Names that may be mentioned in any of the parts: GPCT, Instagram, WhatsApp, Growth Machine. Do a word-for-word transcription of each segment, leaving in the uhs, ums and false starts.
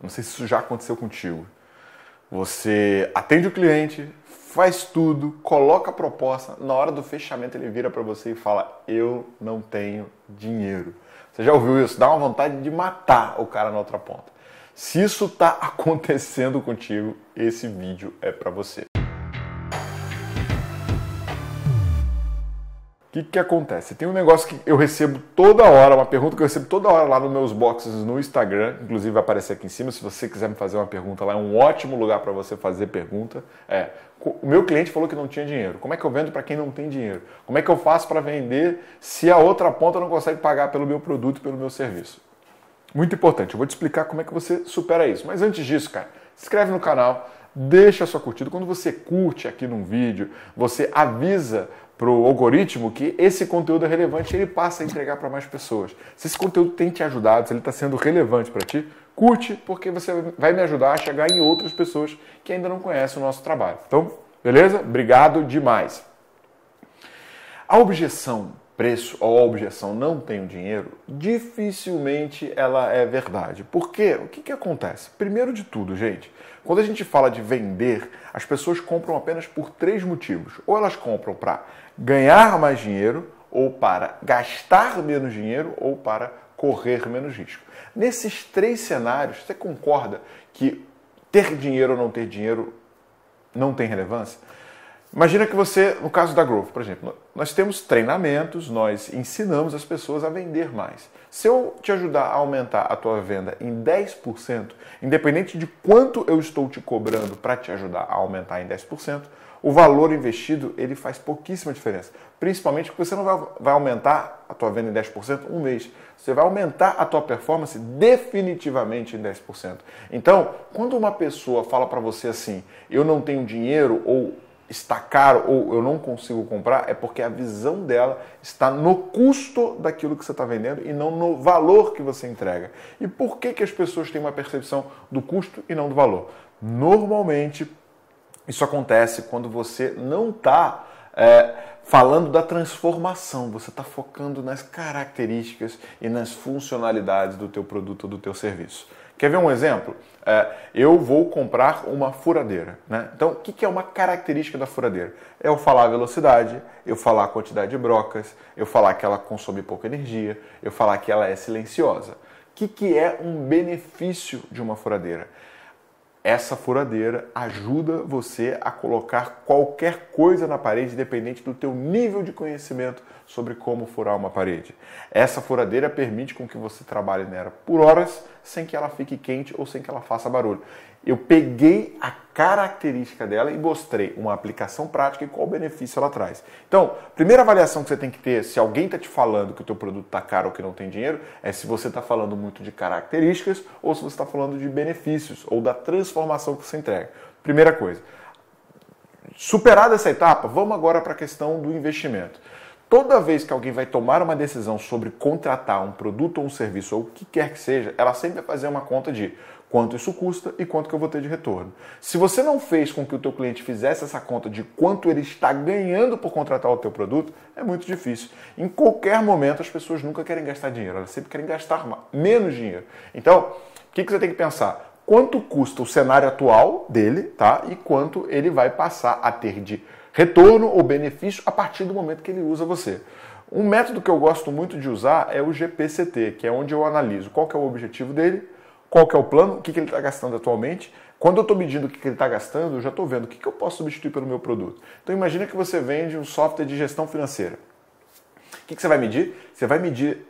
Não sei se isso já aconteceu contigo. Você atende o cliente, faz tudo, coloca a proposta, na hora do fechamento ele vira para você e fala: eu não tenho dinheiro. Você já ouviu isso? Dá uma vontade de matar o cara na outra ponta. Se isso está acontecendo contigo, esse vídeo é para você. O que, que acontece? Tem um negócio que eu recebo toda hora, uma pergunta que eu recebo toda hora lá nos meus boxes no Instagram, inclusive vai aparecer aqui em cima, se você quiser me fazer uma pergunta lá, é um ótimo lugar para você fazer pergunta. É, o meu cliente falou que não tinha dinheiro. Como é que eu vendo para quem não tem dinheiro? Como é que eu faço para vender se a outra ponta não consegue pagar pelo meu produto, pelo meu serviço? Muito importante, eu vou te explicar como é que você supera isso. Mas antes disso, cara, se inscreve no canal, deixa a sua curtida. Quando você curte aqui num vídeo, você avisa para o algoritmo que esse conteúdo é relevante e ele passa a entregar para mais pessoas. Se esse conteúdo tem te ajudado, se ele está sendo relevante para ti, curte, porque você vai me ajudar a chegar em outras pessoas que ainda não conhecem o nosso trabalho. Então, beleza? Obrigado demais. A objeção preço ou a objeção não tenho dinheiro, dificilmente ela é verdade. Por quê? O que, que acontece? Primeiro de tudo, gente, quando a gente fala de vender, as pessoas compram apenas por três motivos. Ou elas compram para ganhar mais dinheiro, ou para gastar menos dinheiro, ou para correr menos risco. Nesses três cenários, você concorda que ter dinheiro ou não ter dinheiro não tem relevância? Imagina que você, no caso da Growth, por exemplo, nós temos treinamentos, nós ensinamos as pessoas a vender mais. Se eu te ajudar a aumentar a tua venda em dez por cento, independente de quanto eu estou te cobrando para te ajudar a aumentar em dez por cento, o valor investido ele faz pouquíssima diferença. Principalmente porque você não vai, vai aumentar a tua venda em dez por cento um mês. Você vai aumentar a tua performance definitivamente em dez por cento. Então, quando uma pessoa fala para você assim, eu não tenho dinheiro ou está caro ou eu não consigo comprar, é porque a visão dela está no custo daquilo que você está vendendo e não no valor que você entrega. E por que que as pessoas têm uma percepção do custo e não do valor? Normalmente, isso acontece quando você não está é, falando da transformação, você está focando nas características e nas funcionalidades do teu produto ou do teu serviço. Quer ver um exemplo? É, eu vou comprar uma furadeira, né? Então, o que, que é uma característica da furadeira? É eu falar a velocidade, eu falar a quantidade de brocas, eu falar que ela consome pouca energia, eu falar que ela é silenciosa. O que, que é um benefício de uma furadeira? Essa furadeira ajuda você a colocar qualquer coisa na parede, independente do teu nível de conhecimento sobre como furar uma parede. Essa furadeira permite com que você trabalhe nela por horas, sem que ela fique quente ou sem que ela faça barulho. Eu peguei a característica dela e mostrei uma aplicação prática e qual benefício ela traz. Então, primeira avaliação que você tem que ter, se alguém está te falando que o teu produto está caro ou que não tem dinheiro, é se você está falando muito de características ou se você está falando de benefícios ou da transformação que você entrega. Primeira coisa. Superada essa etapa, vamos agora para a questão do investimento. Toda vez que alguém vai tomar uma decisão sobre contratar um produto ou um serviço, ou o que quer que seja, ela sempre vai fazer uma conta de quanto isso custa e quanto que eu vou ter de retorno. Se você não fez com que o teu cliente fizesse essa conta de quanto ele está ganhando por contratar o teu produto, é muito difícil. Em qualquer momento, as pessoas nunca querem gastar dinheiro, elas sempre querem gastar menos dinheiro. Então, o que você tem que pensar? Quanto custa o cenário atual dele, tá? E quanto ele vai passar a ter de retorno ou benefício a partir do momento que ele usa você. Um método que eu gosto muito de usar é o G P C T, que é onde eu analiso qual que é o objetivo dele, qual que é o plano, o que, que ele está gastando atualmente. Quando eu estou medindo o que, que ele está gastando, eu já estou vendo o que, que eu posso substituir pelo meu produto. Então imagina que você vende um software de gestão financeira. O que, que você vai medir? Você vai medir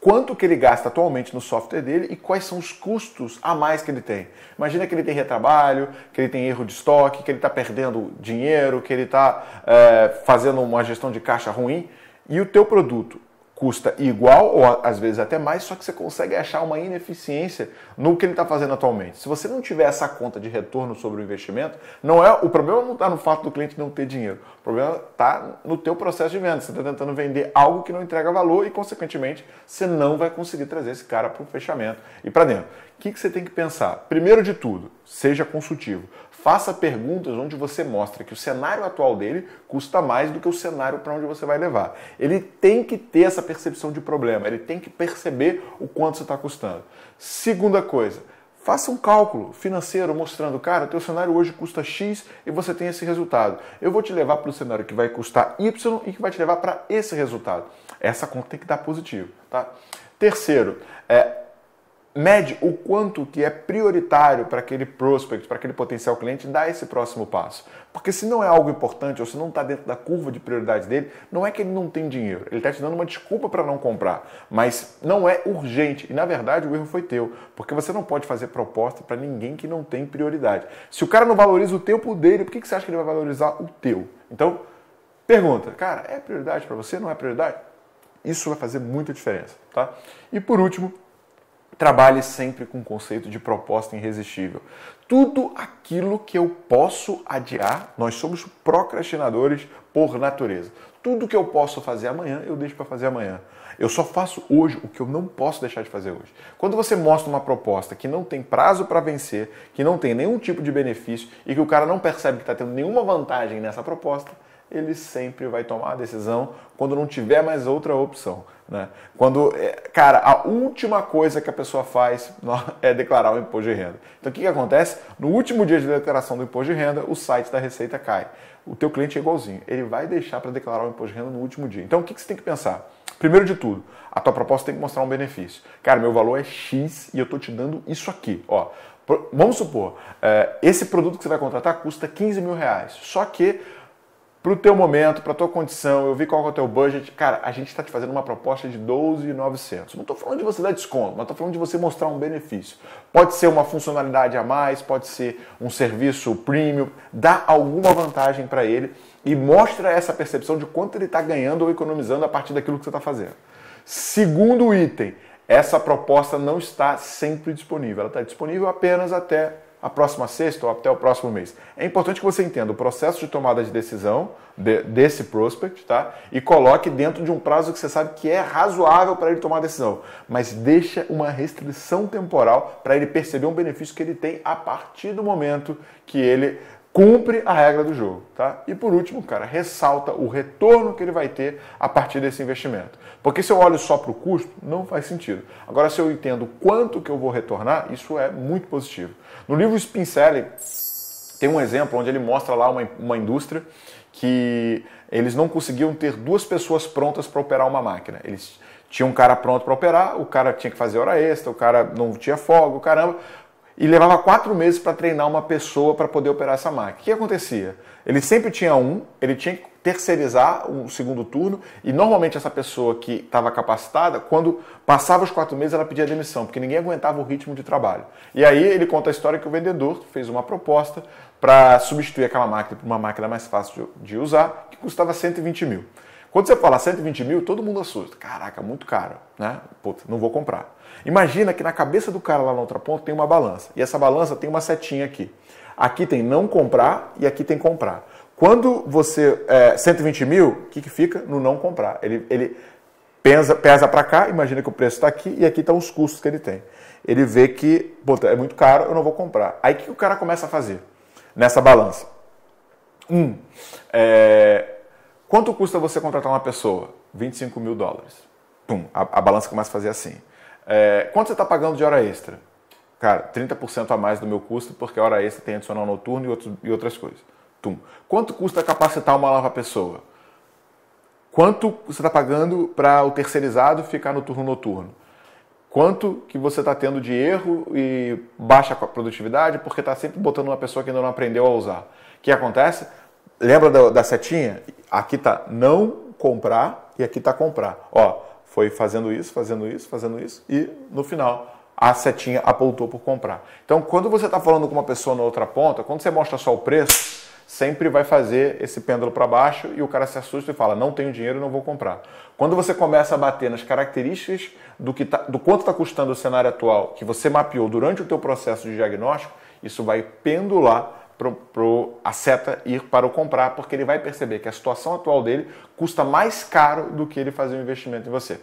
quanto que ele gasta atualmente no software dele e quais são os custos a mais que ele tem. Imagina que ele tem retrabalho, que ele tem erro de estoque, que ele está perdendo dinheiro, que ele está é, fazendo uma gestão de caixa ruim e o teu produto custa igual ou às vezes até mais, só que você consegue achar uma ineficiência no que ele está fazendo atualmente. Se você não tiver essa conta de retorno sobre o investimento, não é, o problema não está no fato do cliente não ter dinheiro, o problema está no teu processo de venda. Você está tentando vender algo que não entrega valor e, consequentemente, você não vai conseguir trazer esse cara para o fechamento e para dentro. O que, que você tem que pensar? Primeiro de tudo, seja consultivo. Faça perguntas onde você mostra que o cenário atual dele custa mais do que o cenário para onde você vai levar. Ele tem que ter essa percepção de problema, ele tem que perceber o quanto você está custando. Segunda coisa, Faça um cálculo financeiro mostrando, cara, teu cenário hoje custa X e você tem esse resultado. Eu vou te levar para o cenário que vai custar Y e que vai te levar para esse resultado. Essa conta tem que dar positivo, tá? Terceiro, é, mede o quanto que é prioritário para aquele prospect, para aquele potencial cliente dar esse próximo passo. Porque se não é algo importante ou se não está dentro da curva de prioridade dele, não é que ele não tem dinheiro, ele está te dando uma desculpa para não comprar, mas não é urgente. E na verdade o erro foi teu, porque você não pode fazer proposta para ninguém que não tem prioridade. Se o cara não valoriza o tempo dele, por que você acha que ele vai valorizar o teu? Então, pergunta, cara, é prioridade para você? Não é prioridade? Isso vai fazer muita diferença, tá? E por último, trabalhe sempre com o conceito de proposta irresistível. Tudo aquilo que eu posso adiar, nós somos procrastinadores por natureza. Tudo que eu posso fazer amanhã, eu deixo para fazer amanhã. Eu só faço hoje o que eu não posso deixar de fazer hoje. Quando você mostra uma proposta que não tem prazo para vencer, que não tem nenhum tipo de benefício e que o cara não percebe que está tendo nenhuma vantagem nessa proposta, ele sempre vai tomar a decisão quando não tiver mais outra opção, né? Quando, cara, a última coisa que a pessoa faz é declarar o imposto de renda. Então o que, que acontece? No último dia de declaração do imposto de renda, o site da Receita cai. O teu cliente é igualzinho, ele vai deixar para declarar o imposto de renda no último dia. Então o que, que você tem que pensar? Primeiro de tudo, a tua proposta tem que mostrar um benefício. Cara, meu valor é X e eu estou te dando isso aqui, ó. Vamos supor, esse produto que você vai contratar custa quinze mil reais, só que para o teu momento, para a tua condição, eu vi qual é o teu budget, cara, a gente está te fazendo uma proposta de doze mil e novecentos reais. Não estou falando de você dar desconto, mas estou falando de você mostrar um benefício. Pode ser uma funcionalidade a mais, pode ser um serviço premium, dá alguma vantagem para ele e mostra essa percepção de quanto ele está ganhando ou economizando a partir daquilo que você está fazendo. Segundo item, essa proposta não está sempre disponível, ela está disponível apenas até a próxima sexta ou até o próximo mês. É importante que você entenda o processo de tomada de decisão de, desse prospect, tá? E coloque dentro de um prazo que você sabe que é razoável para ele tomar a decisão, mas deixa uma restrição temporal para ele perceber um benefício que ele tem a partir do momento que ele cumpre a regra do jogo, tá? E por último, cara, ressalta o retorno que ele vai ter a partir desse investimento. Porque se eu olho só para o custo, não faz sentido. Agora, se eu entendo quanto que eu vou retornar, isso é muito positivo. No livro Spin Selling, tem um exemplo onde ele mostra lá uma, uma indústria que eles não conseguiam ter duas pessoas prontas para operar uma máquina. Eles tinham um cara pronto para operar, o cara tinha que fazer hora extra, o cara não tinha folga, caramba... E levava quatro meses para treinar uma pessoa para poder operar essa máquina. O que acontecia? Ele sempre tinha um, ele tinha que terceirizar um segundo turno e normalmente essa pessoa que estava capacitada, quando passava os quatro meses, ela pedia demissão, porque ninguém aguentava o ritmo de trabalho. E aí ele conta a história que o vendedor fez uma proposta para substituir aquela máquina por uma máquina mais fácil de usar, que custava cento e vinte mil. Quando você fala cento e vinte mil, todo mundo assusta. Caraca, muito caro, né? Putz, não vou comprar. Imagina que na cabeça do cara lá na outra ponta tem uma balança. E essa balança tem uma setinha aqui. Aqui tem não comprar e aqui tem comprar. Quando você... É, cento e vinte mil, o que, que fica? No não comprar. Ele, ele pesa, pesa para cá, imagina que o preço está aqui e aqui estão os custos que ele tem. Ele vê que, putz, é muito caro, eu não vou comprar. Aí o que o cara começa a fazer nessa balança? Um... É... Quanto custa você contratar uma pessoa? vinte e cinco mil dólares. Pum, a, a balança começa a fazer assim. É, quanto você está pagando de hora extra? Cara, trinta por cento a mais do meu custo, porque a hora extra tem adicional noturno e, outro, e outras coisas. Tum. Quanto custa capacitar uma nova pessoa? Quanto você está pagando para o terceirizado ficar no turno noturno? Quanto que você está tendo de erro e baixa produtividade, porque está sempre botando uma pessoa que ainda não aprendeu a usar? O que acontece? Lembra da, da setinha? Aqui tá não comprar e aqui tá comprar. Ó, foi fazendo isso, fazendo isso, fazendo isso e no final a setinha apontou por comprar. Então, quando você está falando com uma pessoa na outra ponta, quando você mostra só o preço, sempre vai fazer esse pêndulo para baixo e o cara se assusta e fala, não tenho dinheiro, não vou comprar. Quando você começa a bater nas características do, que tá, do quanto está custando o cenário atual, que você mapeou durante o teu processo de diagnóstico, isso vai pendular Pro, pro, a seta ir para o comprar, porque ele vai perceber que a situação atual dele custa mais caro do que ele fazer um investimento em você.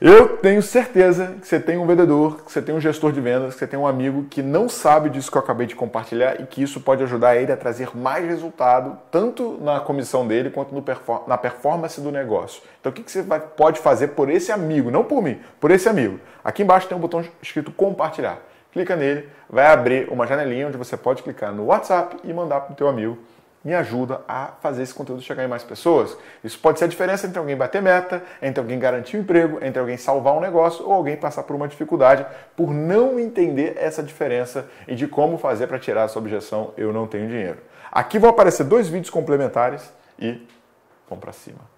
Eu tenho certeza que você tem um vendedor, que você tem um gestor de vendas, que você tem um amigo que não sabe disso que eu acabei de compartilhar e que isso pode ajudar ele a trazer mais resultado, tanto na comissão dele quanto no perfor- na performance do negócio. Então o que, que você vai, pode fazer por esse amigo, não por mim, por esse amigo? Aqui embaixo tem um botão escrito compartilhar. clica nele, vai abrir uma janelinha onde você pode clicar no WhatsApp e mandar para o teu amigo. Me ajuda a fazer esse conteúdo chegar em mais pessoas. Isso pode ser a diferença entre alguém bater meta, entre alguém garantir um emprego, entre alguém salvar um negócio ou alguém passar por uma dificuldade por não entender essa diferença e de como fazer para tirar essa objeção, eu não tenho dinheiro. Aqui vão aparecer dois vídeos complementares e vamos para cima.